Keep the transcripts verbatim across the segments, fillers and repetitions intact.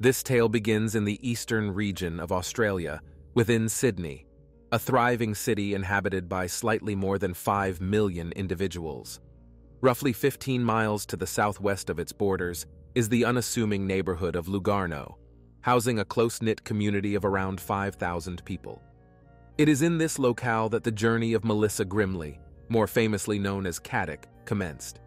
This tale begins in the eastern region of Australia, within Sydney, a thriving city inhabited by slightly more than five million individuals. Roughly fifteen miles to the southwest of its borders is the unassuming neighborhood of Lugarno, housing a close-knit community of around five thousand people. It is in this locale that the journey of Melissa Grimley, more famously known as Caddick, commenced.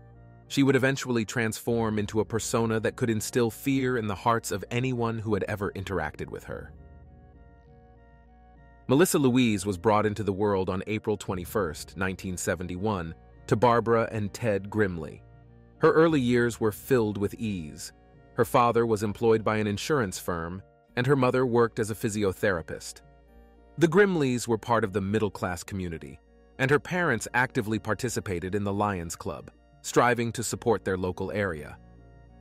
She would eventually transform into a persona that could instill fear in the hearts of anyone who had ever interacted with her. Melissa Louise was brought into the world on April twenty-first, nineteen seventy-one, to Barbara and Ted Grimley. Her early years were filled with ease. Her father was employed by an insurance firm, and her mother worked as a physiotherapist. The Grimleys were part of the middle-class community, and her parents actively participated in the Lions Club, striving to support their local area.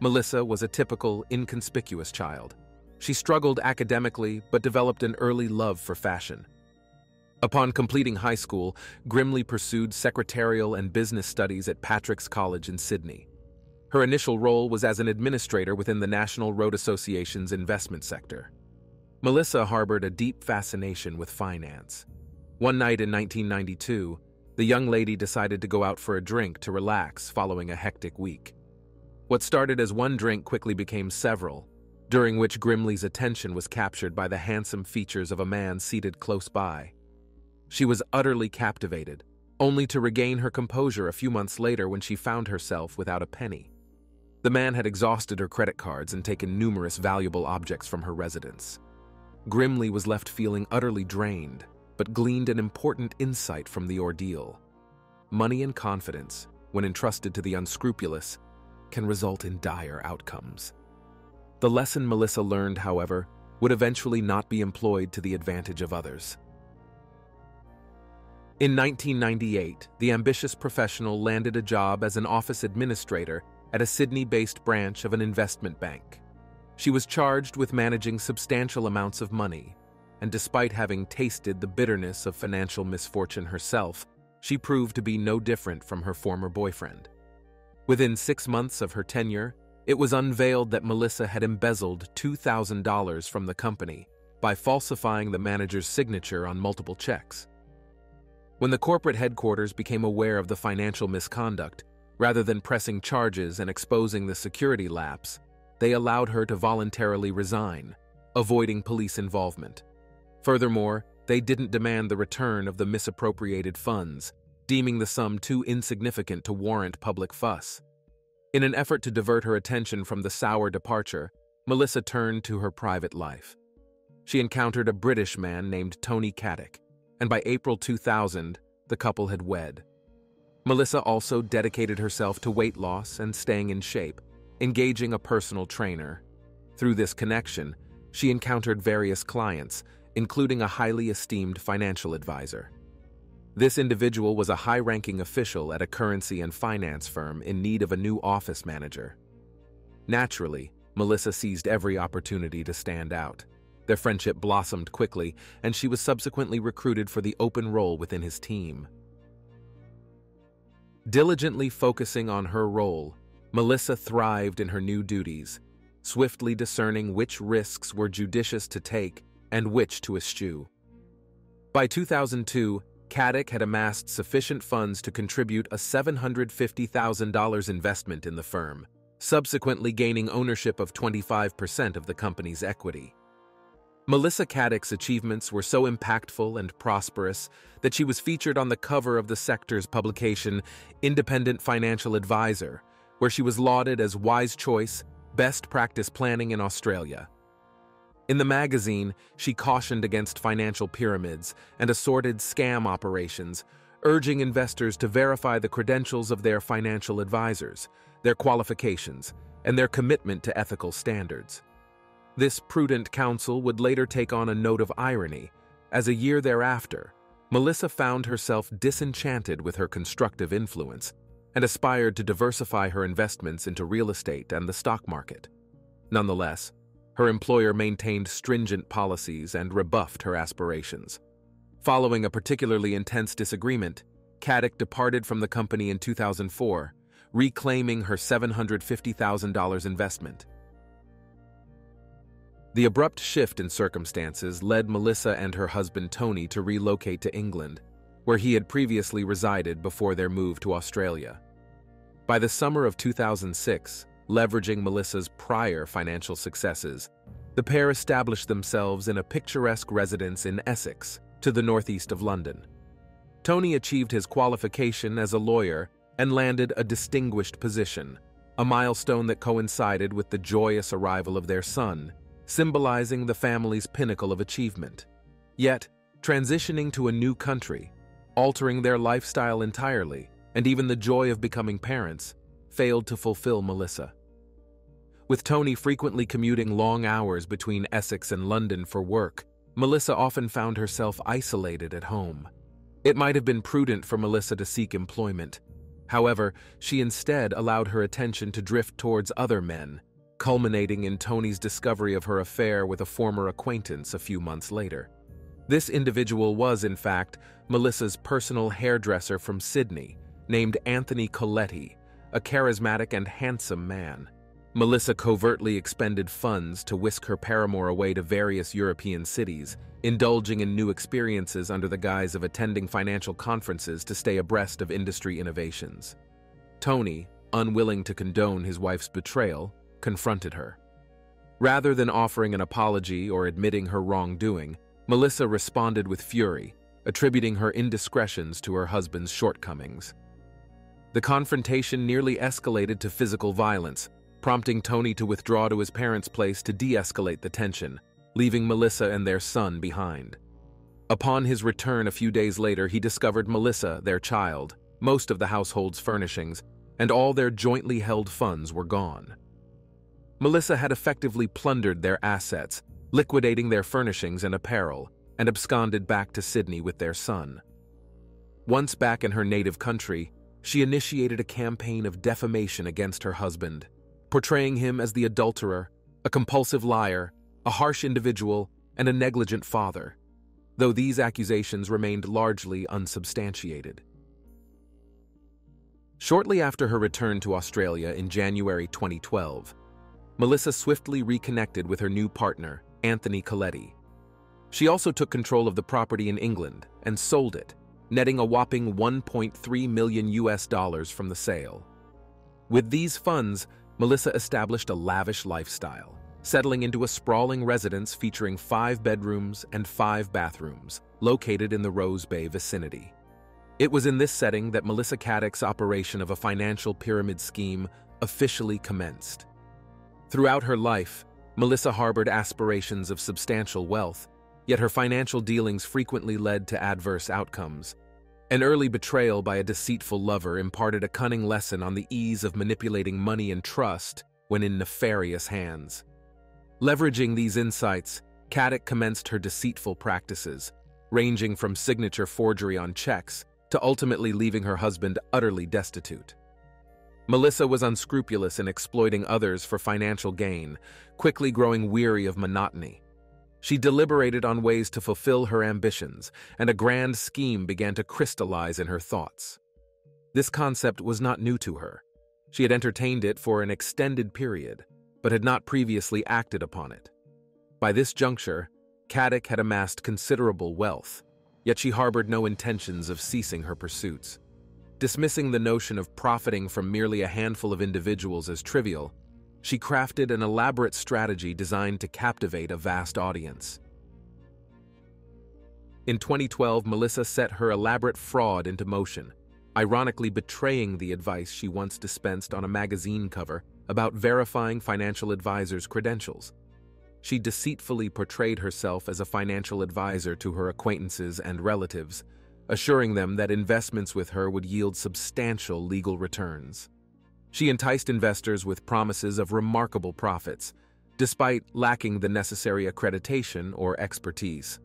Melissa was a typical, inconspicuous child. She struggled academically but developed an early love for fashion. Upon completing high school, Grimley pursued secretarial and business studies at Patrick's College in Sydney. Her initial role was as an administrator within the National Road Association's investment sector. Melissa harbored a deep fascination with finance. One night in nineteen ninety-two, the young lady decided to go out for a drink to relax following a hectic week. What started as one drink quickly became several, during which Grimley's attention was captured by the handsome features of a man seated close by. She was utterly captivated, only to regain her composure a few months later when she found herself without a penny. The man had exhausted her credit cards and taken numerous valuable objects from her residence. Grimley was left feeling utterly drained, but gleaned an important insight from the ordeal. Money and confidence, when entrusted to the unscrupulous, can result in dire outcomes. The lesson Melissa learned, however, would eventually not be employed to the advantage of others. In nineteen ninety-eight, the ambitious professional landed a job as an office administrator at a Sydney-based branch of an investment bank. She was charged with managing substantial amounts of money, and despite having tasted the bitterness of financial misfortune herself, she proved to be no different from her former boyfriend. Within six months of her tenure, it was unveiled that Melissa had embezzled two thousand dollars from the company by falsifying the manager's signature on multiple checks. When the corporate headquarters became aware of the financial misconduct, rather than pressing charges and exposing the security lapse, they allowed her to voluntarily resign, avoiding police involvement. Furthermore, they didn't demand the return of the misappropriated funds, deeming the sum too insignificant to warrant public fuss. In an effort to divert her attention from the sour departure, Melissa turned to her private life. She encountered a British man named Tony Caddick, and by April two thousand, the couple had wed. Melissa also dedicated herself to weight loss and staying in shape, engaging a personal trainer. Through this connection, she encountered various clients, including a highly esteemed financial advisor. This individual was a high-ranking official at a currency and finance firm in need of a new office manager. Naturally, Melissa seized every opportunity to stand out. Their friendship blossomed quickly, and she was subsequently recruited for the open role within his team. Diligently focusing on her role, Melissa thrived in her new duties, swiftly discerning which risks were judicious to take and which to eschew. By two thousand two, Caddick had amassed sufficient funds to contribute a seven hundred fifty thousand dollars investment in the firm, subsequently gaining ownership of twenty-five percent of the company's equity. Melissa Caddick's achievements were so impactful and prosperous that she was featured on the cover of the sector's publication, Independent Financial Advisor, where she was lauded as Wise Choice, Best Practice Planning in Australia. In the magazine, she cautioned against financial pyramids and assorted scam operations, urging investors to verify the credentials of their financial advisors, their qualifications, and their commitment to ethical standards. This prudent counsel would later take on a note of irony, as a year thereafter, Melissa found herself disenchanted with her constructive influence and aspired to diversify her investments into real estate and the stock market. Nonetheless, her employer maintained stringent policies and rebuffed her aspirations. Following a particularly intense disagreement, Caddick departed from the company in two thousand four, reclaiming her seven hundred fifty thousand dollars investment. The abrupt shift in circumstances led Melissa and her husband Tony to relocate to England, where he had previously resided before their move to Australia. By the summer of two thousand six, leveraging Melissa's prior financial successes, the pair established themselves in a picturesque residence in Essex, to the northeast of London. Tony achieved his qualification as a lawyer and landed a distinguished position, a milestone that coincided with the joyous arrival of their son, symbolizing the family's pinnacle of achievement. Yet, transitioning to a new country, altering their lifestyle entirely, and even the joy of becoming parents, failed to fulfill Melissa. With Tony frequently commuting long hours between Essex and London for work, Melissa often found herself isolated at home. It might have been prudent for Melissa to seek employment. However, she instead allowed her attention to drift towards other men, culminating in Tony's discovery of her affair with a former acquaintance a few months later. This individual was, in fact, Melissa's personal hairdresser from Sydney, named Anthony Coletti, a charismatic and handsome man. Melissa covertly expended funds to whisk her paramour away to various European cities, indulging in new experiences under the guise of attending financial conferences to stay abreast of industry innovations. Tony, unwilling to condone his wife's betrayal, confronted her. Rather than offering an apology or admitting her wrongdoing, Melissa responded with fury, attributing her indiscretions to her husband's shortcomings. The confrontation nearly escalated to physical violence, prompting Tony to withdraw to his parents' place to de-escalate the tension, leaving Melissa and their son behind. Upon his return a few days later, he discovered Melissa, their child, most of the household's furnishings, and all their jointly held funds were gone. Melissa had effectively plundered their assets, liquidating their furnishings and apparel, and absconded back to Sydney with their son. Once back in her native country, she initiated a campaign of defamation against her husband, portraying him as the adulterer, a compulsive liar, a harsh individual, and a negligent father, though these accusations remained largely unsubstantiated. Shortly after her return to Australia in January twenty twelve, Melissa swiftly reconnected with her new partner, Anthony Coletti. She also took control of the property in England and sold it, netting a whopping one point three million U S dollars from the sale. With these funds, Melissa established a lavish lifestyle, settling into a sprawling residence featuring five bedrooms and five bathrooms, located in the Rose Bay vicinity. It was in this setting that Melissa Caddick's operation of a financial pyramid scheme officially commenced. Throughout her life, Melissa harbored aspirations of substantial wealth, yet her financial dealings frequently led to adverse outcomes. An early betrayal by a deceitful lover imparted a cunning lesson on the ease of manipulating money and trust when in nefarious hands. Leveraging these insights, Caddick commenced her deceitful practices, ranging from signature forgery on checks to ultimately leaving her husband utterly destitute. Melissa was unscrupulous in exploiting others for financial gain, quickly growing weary of monotony. She deliberated on ways to fulfill her ambitions, and a grand scheme began to crystallize in her thoughts. This concept was not new to her. She had entertained it for an extended period, but had not previously acted upon it. By this juncture, Caddick had amassed considerable wealth, yet she harbored no intentions of ceasing her pursuits. Dismissing the notion of profiting from merely a handful of individuals as trivial, she crafted an elaborate strategy designed to captivate a vast audience. In twenty twelve, Melissa set her elaborate fraud into motion, ironically betraying the advice she once dispensed on a magazine cover about verifying financial advisors' credentials. She deceitfully portrayed herself as a financial advisor to her acquaintances and relatives, assuring them that investments with her would yield substantial legal returns. She enticed investors with promises of remarkable profits, despite lacking the necessary accreditation or expertise.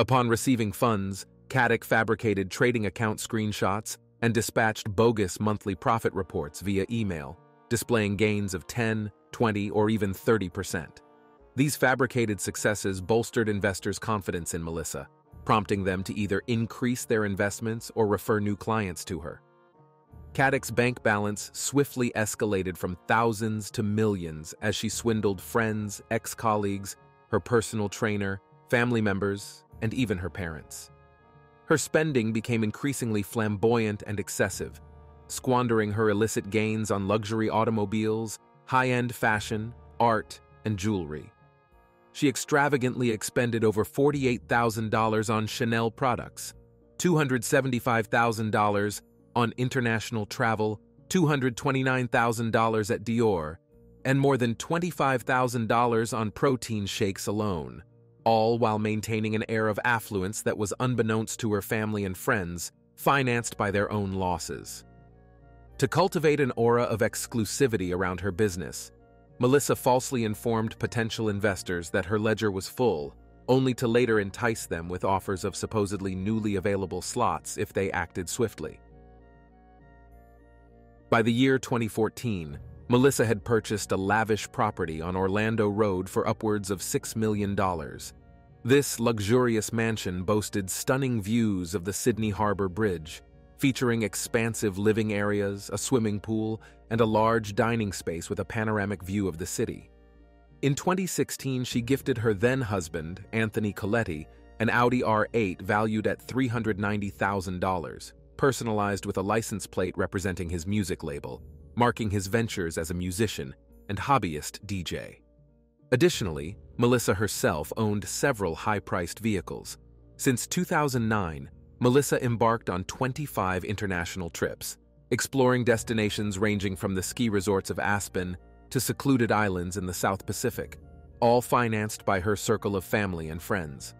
Upon receiving funds, Caddick fabricated trading account screenshots and dispatched bogus monthly profit reports via email, displaying gains of ten, twenty, or even thirty percent. These fabricated successes bolstered investors' confidence in Melissa, prompting them to either increase their investments or refer new clients to her. Caddick's bank balance swiftly escalated from thousands to millions as she swindled friends, ex-colleagues, her personal trainer, family members, and even her parents. Her spending became increasingly flamboyant and excessive, squandering her illicit gains on luxury automobiles, high-end fashion, art, and jewelry. She extravagantly expended over forty-eight thousand dollars on Chanel products, two hundred seventy-five thousand dollars on international travel, two hundred twenty-nine thousand dollars at Dior, and more than twenty-five thousand dollars on protein shakes alone, all while maintaining an air of affluence that was unbeknownst to her family and friends, financed by their own losses. To cultivate an aura of exclusivity around her business, Melissa falsely informed potential investors that her ledger was full, only to later entice them with offers of supposedly newly available slots if they acted swiftly. By the year twenty fourteen, Melissa had purchased a lavish property on Orlando Road for upwards of six million dollars. This luxurious mansion boasted stunning views of the Sydney Harbour Bridge, featuring expansive living areas, a swimming pool, and a large dining space with a panoramic view of the city. In twenty sixteen, she gifted her then-husband, Anthony Coletti, an Audi R eight valued at three hundred ninety thousand dollars, personalized with a license plate representing his music label, marking his ventures as a musician and hobbyist D J. Additionally, Melissa herself owned several high-priced vehicles. Since two thousand nine, Melissa embarked on twenty-five international trips, exploring destinations ranging from the ski resorts of Aspen to secluded islands in the South Pacific, all financed by her circle of family and friends.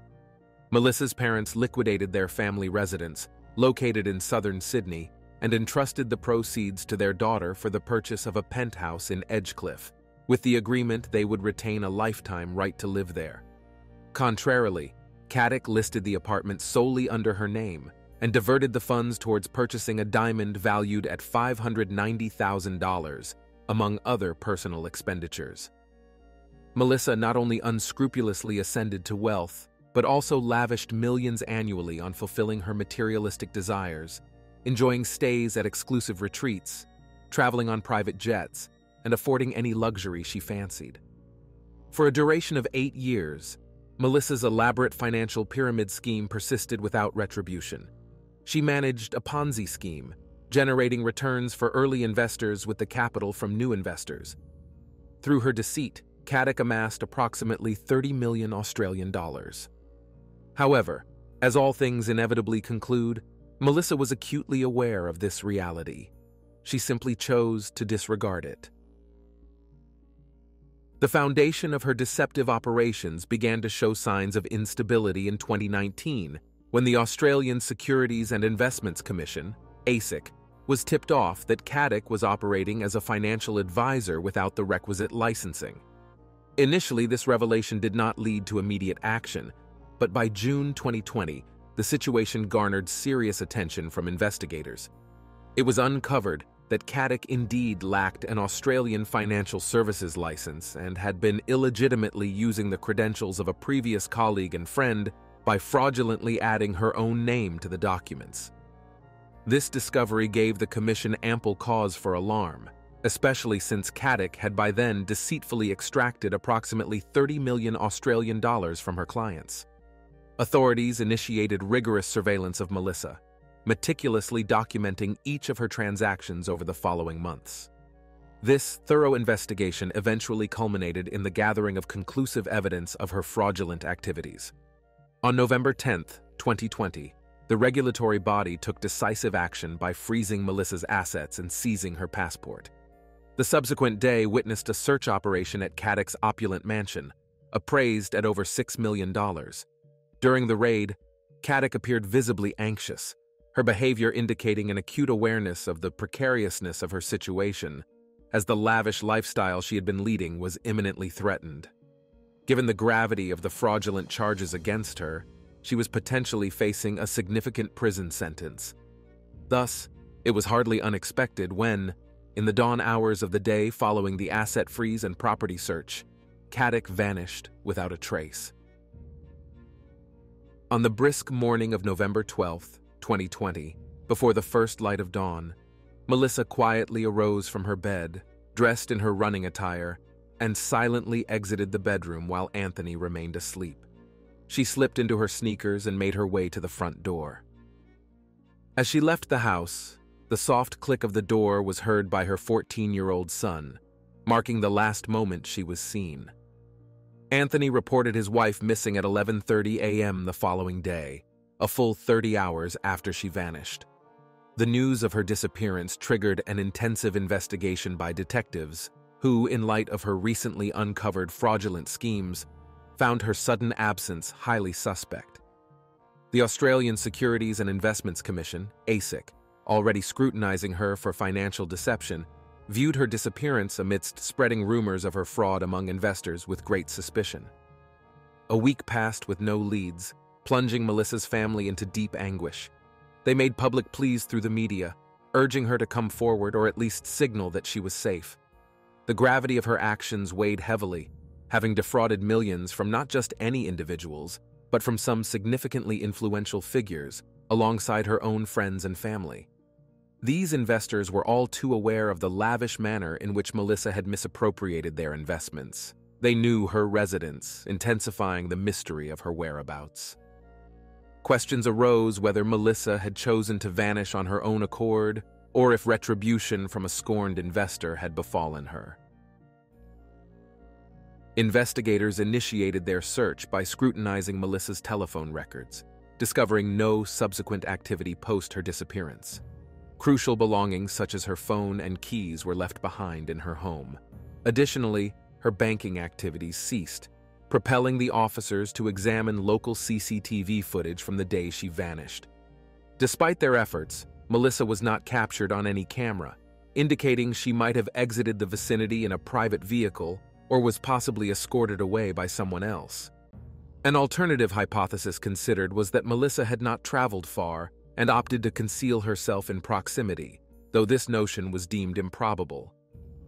Melissa's parents liquidated their family residence, located in southern Sydney, and entrusted the proceeds to their daughter for the purchase of a penthouse in Edgecliff, with the agreement they would retain a lifetime right to live there. Contrarily, Caddick listed the apartment solely under her name and diverted the funds towards purchasing a diamond valued at five hundred ninety thousand dollars, among other personal expenditures. Melissa not only unscrupulously ascended to wealth, but also lavished millions annually on fulfilling her materialistic desires, enjoying stays at exclusive retreats, traveling on private jets, and affording any luxury she fancied. For a duration of eight years, Melissa's elaborate financial pyramid scheme persisted without retribution. She managed a Ponzi scheme, generating returns for early investors with the capital from new investors. Through her deceit, Caddick amassed approximately thirty million Australian dollars. However, as all things inevitably conclude, Melissa was acutely aware of this reality. She simply chose to disregard it. The foundation of her deceptive operations began to show signs of instability in twenty nineteen, when the Australian Securities and Investments Commission, ASIC, was tipped off that Caddick was operating as a financial advisor without the requisite licensing. Initially, this revelation did not lead to immediate action, but by June twenty twenty, the situation garnered serious attention from investigators. It was uncovered that Caddick indeed lacked an Australian financial services license and had been illegitimately using the credentials of a previous colleague and friend by fraudulently adding her own name to the documents. This discovery gave the Commission ample cause for alarm, especially since Caddick had by then deceitfully extracted approximately thirty million Australian dollars from her clients. Authorities initiated rigorous surveillance of Melissa, meticulously documenting each of her transactions over the following months. This thorough investigation eventually culminated in the gathering of conclusive evidence of her fraudulent activities. On November tenth, twenty twenty, the regulatory body took decisive action by freezing Melissa's assets and seizing her passport. The subsequent day witnessed a search operation at Caddick's opulent mansion, appraised at over six million dollars. During the raid, Caddick appeared visibly anxious, her behavior indicating an acute awareness of the precariousness of her situation, as the lavish lifestyle she had been leading was imminently threatened. Given the gravity of the fraudulent charges against her, she was potentially facing a significant prison sentence. Thus, it was hardly unexpected when, in the dawn hours of the day following the asset freeze and property search, Caddick vanished without a trace. On the brisk morning of November twelfth, twenty twenty, before the first light of dawn, Melissa quietly arose from her bed, dressed in her running attire, and silently exited the bedroom while Anthony remained asleep. She slipped into her sneakers and made her way to the front door. As she left the house, the soft click of the door was heard by her fourteen-year-old son, marking the last moment she was seen. Anthony reported his wife missing at eleven thirty a m the following day, a full thirty hours after she vanished. The news of her disappearance triggered an intensive investigation by detectives, who, in light of her recently uncovered fraudulent schemes, found her sudden absence highly suspect. The Australian Securities and Investments Commission, ASIC, already scrutinizing her for financial deception, viewed her disappearance amidst spreading rumors of her fraud among investors with great suspicion. A week passed with no leads, plunging Melissa's family into deep anguish. They made public pleas through the media, urging her to come forward or at least signal that she was safe. The gravity of her actions weighed heavily, having defrauded millions from not just any individuals, but from some significantly influential figures alongside her own friends and family. These investors were all too aware of the lavish manner in which Melissa had misappropriated their investments. They knew her residence, intensifying the mystery of her whereabouts. Questions arose whether Melissa had chosen to vanish on her own accord or if retribution from a scorned investor had befallen her. Investigators initiated their search by scrutinizing Melissa's telephone records, discovering no subsequent activity post her disappearance. Crucial belongings such as her phone and keys were left behind in her home. Additionally, her banking activities ceased, propelling the officers to examine local C C T V footage from the day she vanished. Despite their efforts, Melissa was not captured on any camera, indicating she might have exited the vicinity in a private vehicle or was possibly escorted away by someone else. An alternative hypothesis considered was that Melissa had not traveled far and opted to conceal herself in proximity, though this notion was deemed improbable.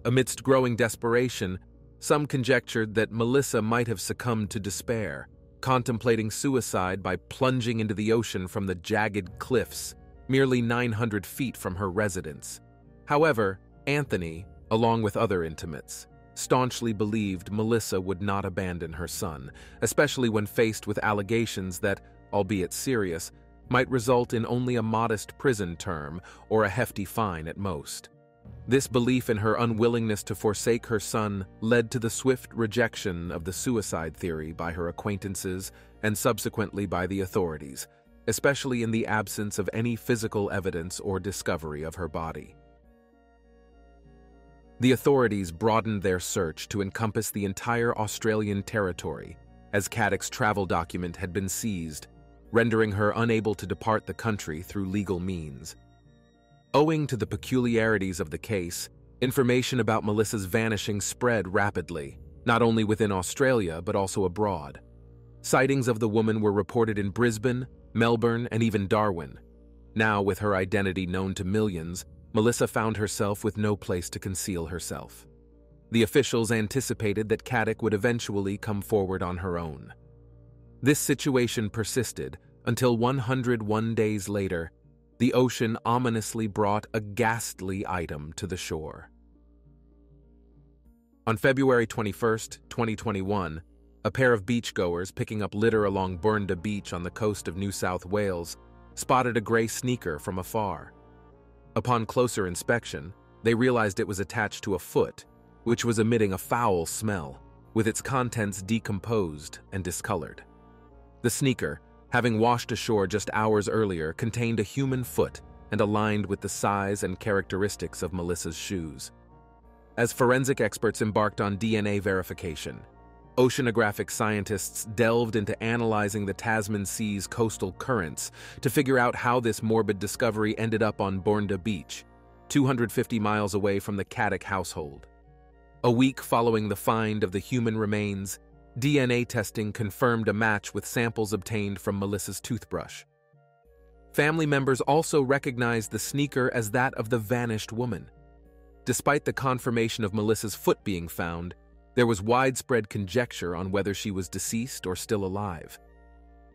Amidst growing desperation, some conjectured that Melissa might have succumbed to despair, contemplating suicide by plunging into the ocean from the jagged cliffs, merely nine hundred feet from her residence. However, Anthony, along with other intimates, staunchly believed Melissa would not abandon her son, especially when faced with allegations that, albeit serious, might result in only a modest prison term or a hefty fine at most. This belief in her unwillingness to forsake her son led to the swift rejection of the suicide theory by her acquaintances and subsequently by the authorities, especially in the absence of any physical evidence or discovery of her body. The authorities broadened their search to encompass the entire Australian territory, as Caddick's travel document had been seized, rendering her unable to depart the country through legal means. Owing to the peculiarities of the case, information about Melissa's vanishing spread rapidly, not only within Australia but also abroad. Sightings of the woman were reported in Brisbane, Melbourne, and even Darwin. Now, with her identity known to millions, Melissa found herself with no place to conceal herself. The officials anticipated that Caddick would eventually come forward on her own. This situation persisted until one hundred one days later, the ocean ominously brought a ghastly item to the shore. On February twenty-first, twenty twenty-one, a pair of beachgoers picking up litter along Bournda Beach on the coast of New South Wales spotted a grey sneaker from afar. Upon closer inspection, they realized it was attached to a foot, which was emitting a foul smell, with its contents decomposed and discolored. The sneaker, having washed ashore just hours earlier, contained a human foot and aligned with the size and characteristics of Melissa's shoes. As forensic experts embarked on D N A verification, oceanographic scientists delved into analyzing the Tasman Sea's coastal currents to figure out how this morbid discovery ended up on Bournda Beach, two hundred fifty miles away from the Caddick household. A week following the find of the human remains, D N A testing confirmed a match with samples obtained from Melissa's toothbrush. Family members also recognized the sneaker as that of the vanished woman. Despite the confirmation of Melissa's foot being found, there was widespread conjecture on whether she was deceased or still alive.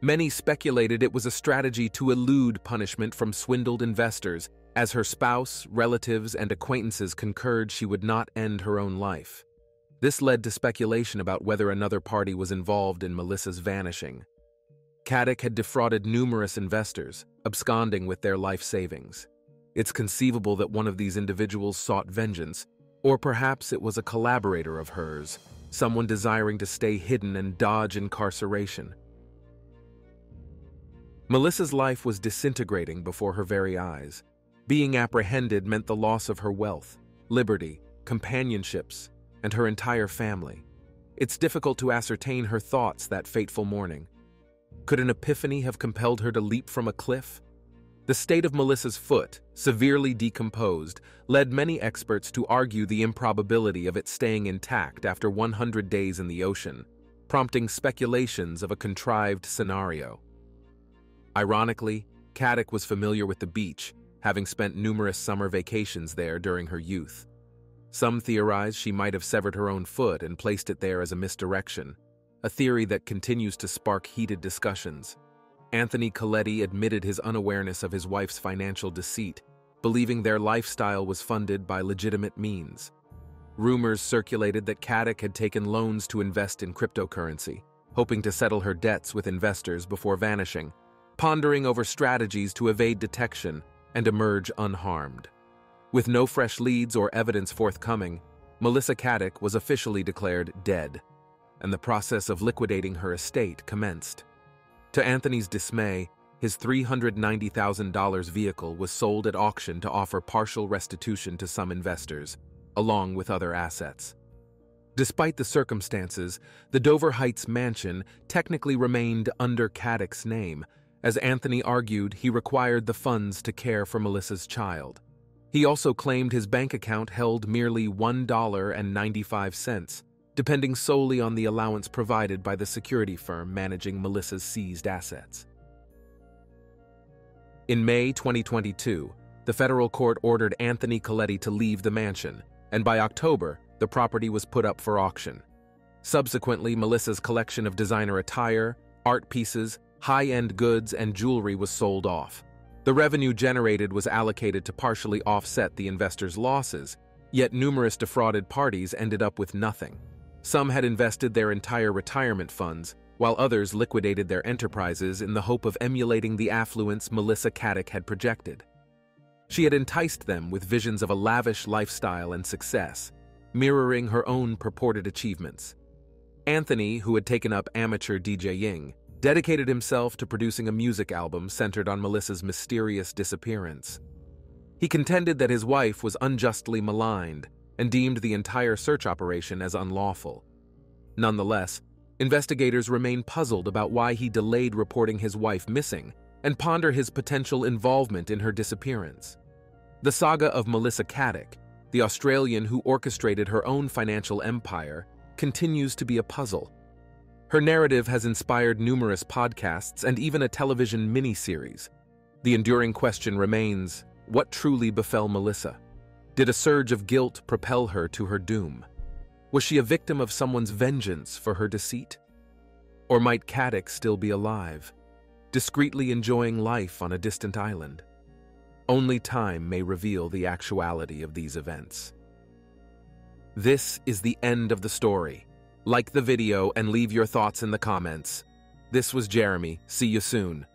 Many speculated it was a strategy to elude punishment from swindled investors, as her spouse, relatives, and acquaintances concurred she would not end her own life. This led to speculation about whether another party was involved in Melissa's vanishing. Caddick had defrauded numerous investors, absconding with their life savings. It's conceivable that one of these individuals sought vengeance, or perhaps it was a collaborator of hers, someone desiring to stay hidden and dodge incarceration. Melissa's life was disintegrating before her very eyes. Being apprehended meant the loss of her wealth, liberty, companionships, and her entire family. It's difficult to ascertain her thoughts that fateful morning. Could an epiphany have compelled her to leap from a cliff? The state of Melissa's foot, severely decomposed, led many experts to argue the improbability of it staying intact after one hundred days in the ocean, prompting speculations of a contrived scenario. Ironically, Caddick was familiar with the beach, having spent numerous summer vacations there during her youth. Some theorize she might have severed her own foot and placed it there as a misdirection, a theory that continues to spark heated discussions. Anthony Coletti admitted his unawareness of his wife's financial deceit, believing their lifestyle was funded by legitimate means. Rumors circulated that Caddick had taken loans to invest in cryptocurrency, hoping to settle her debts with investors before vanishing, pondering over strategies to evade detection and emerge unharmed. With no fresh leads or evidence forthcoming, Melissa Caddick was officially declared dead, and the process of liquidating her estate commenced. To Anthony's dismay, his three hundred ninety thousand dollar vehicle was sold at auction to offer partial restitution to some investors, along with other assets. Despite the circumstances, the Dover Heights mansion technically remained under Caddick's name, as Anthony argued he required the funds to care for Melissa's child. He also claimed his bank account held merely one dollar and ninety-five cents, depending solely on the allowance provided by the security firm managing Melissa's seized assets. In May twenty twenty-two, the federal court ordered Anthony Coletti to leave the mansion, and by October, the property was put up for auction. Subsequently, Melissa's collection of designer attire, art pieces, high-end goods, and jewelry was sold off. The revenue generated was allocated to partially offset the investors' losses, yet numerous defrauded parties ended up with nothing. Some had invested their entire retirement funds, while others liquidated their enterprises in the hope of emulating the affluence Melissa Caddick had projected. She had enticed them with visions of a lavish lifestyle and success, mirroring her own purported achievements. Anthony, who had taken up amateur DJing, dedicated himself to producing a music album centered on Melissa's mysterious disappearance. He contended that his wife was unjustly maligned, and deemed the entire search operation as unlawful. Nonetheless, investigators remain puzzled about why he delayed reporting his wife missing and ponder his potential involvement in her disappearance. The saga of Melissa Caddick, the Australian who orchestrated her own financial empire, continues to be a puzzle. Her narrative has inspired numerous podcasts and even a television miniseries. The enduring question remains, what truly befell Melissa? Did a surge of guilt propel her to her doom? Was she a victim of someone's vengeance for her deceit? Or might Caddick still be alive, discreetly enjoying life on a distant island? Only time may reveal the actuality of these events. This is the end of the story. Like the video and leave your thoughts in the comments. This was Jeremy. See you soon.